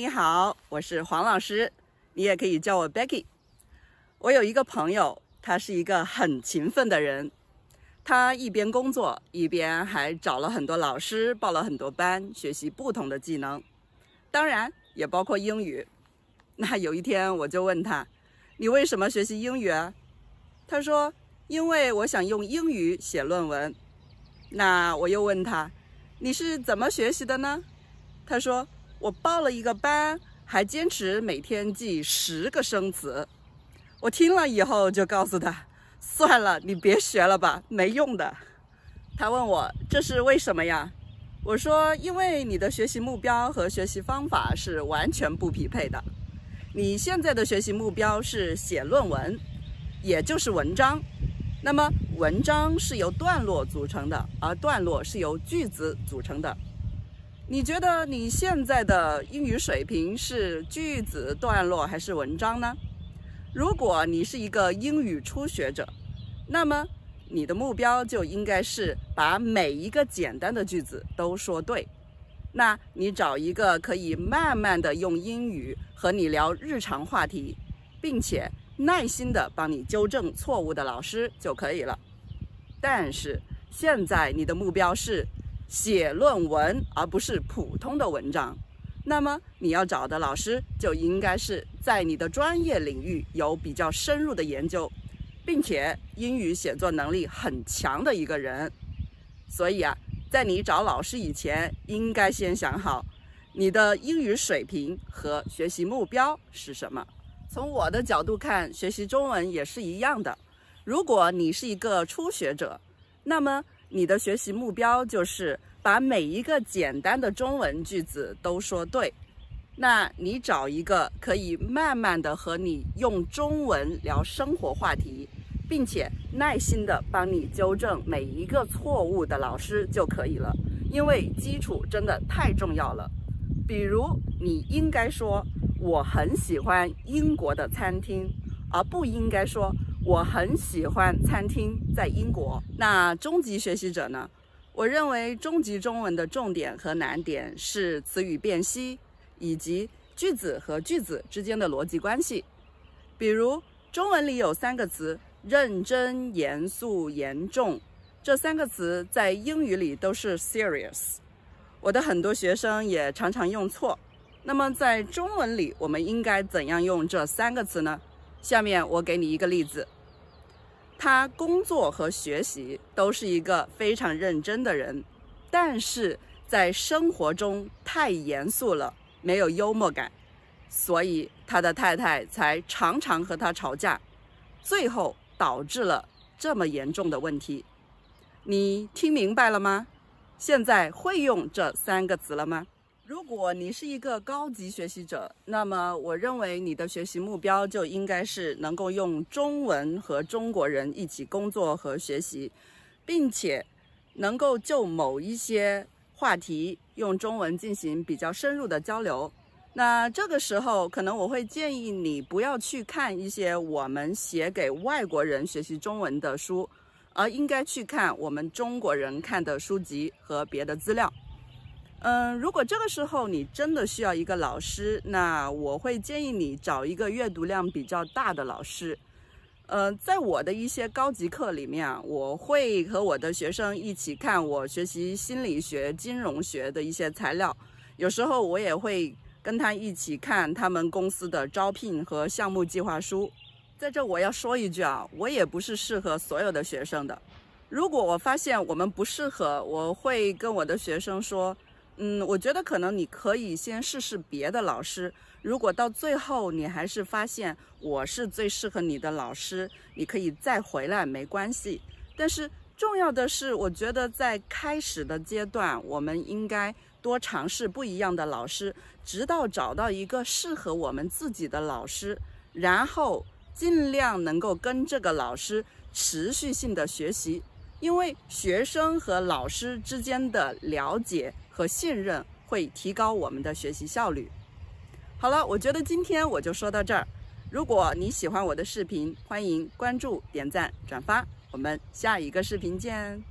你好，我是黄老师，你也可以叫我 Becky。我有一个朋友，他是一个很勤奋的人，他一边工作，一边还找了很多老师，报了很多班，学习不同的技能，当然也包括英语。那有一天我就问他，你为什么学习英语啊？他说，因为我想用英语写论文。那我又问他，你是怎么学习的呢？他说，我报了一个班，还坚持每天记10个生词。我听了以后就告诉他，算了，你别学了吧，没用的。他问我，这是为什么呀？我说，因为你的学习目标和学习方法是完全不匹配的。你现在的学习目标是写论文，也就是文章。那么文章是由段落组成的，而段落是由句子组成的。你觉得你现在的英语水平是句子、段落还是文章呢？如果你是一个英语初学者，那么你的目标就应该是把每一个简单的句子都说对。那你找一个可以慢慢的用英语和你聊日常话题，并且耐心的帮你纠正错误的老师就可以了。但是现在你的目标是写论文，而不是普通的文章，那么你要找的老师就应该是在你的专业领域有比较深入的研究，并且英语写作能力很强的一个人。所以啊，在你找老师以前，应该先想好你的英语水平和学习目标是什么。从我的角度看，学习中文也是一样的。如果你是一个初学者，那么你的学习目标就是把每一个简单的中文句子都说对。那你找一个可以慢慢的和你用中文聊生活话题，并且耐心的帮你纠正每一个错误的老师就可以了，因为基础真的太重要了。比如你应该说，我很喜欢英国的餐厅，而不应该说我很喜欢餐厅在英国。那中级学习者呢？我认为中级中文的重点和难点是词语辨析，以及句子和句子之间的逻辑关系。比如中文里有3个词，认真、严肃、严重，这3个词在英语里都是 serious。 我的很多学生也常常用错。那么在中文里，我们应该怎样用这3个词呢？下面我给你一个例子。他工作和学习都是一个非常认真的人，但是在生活中太严肃了，没有幽默感，所以他的太太才常常和他吵架，最后导致了这么严重的问题。你听明白了吗？现在会用这3个词了吗？如果你是一个高级学习者，那么我认为你的学习目标就应该是能够用中文和中国人一起工作和学习，并且能够就某一些话题用中文进行比较深入的交流。那这个时候可能我会建议你不要去看一些我们写给外国人学习中文的书，而应该去看我们中国人看的书籍和别的资料。如果这个时候你真的需要一个老师，那我会建议你找一个阅读量比较大的老师。在我的一些高级课里面，我会和我的学生一起看我学习心理学、金融学的一些材料，有时候我也会跟他一起看他们公司的招聘和项目计划书。在这我要说一句啊，我也不是适合所有的学生的。如果我发现我们不适合，我会跟我的学生说，我觉得可能你可以先试试别的老师，如果到最后你还是发现我是最适合你的老师，你可以再回来，没关系。但是重要的是，我觉得在开始的阶段，我们应该多尝试不一样的老师，直到找到一个适合我们自己的老师，然后尽量能够跟这个老师持续性的学习。因为学生和老师之间的了解和信任会提高我们的学习效率。好了，我觉得今天我就说到这儿。如果你喜欢我的视频，欢迎关注、点赞、转发。我们下一个视频见。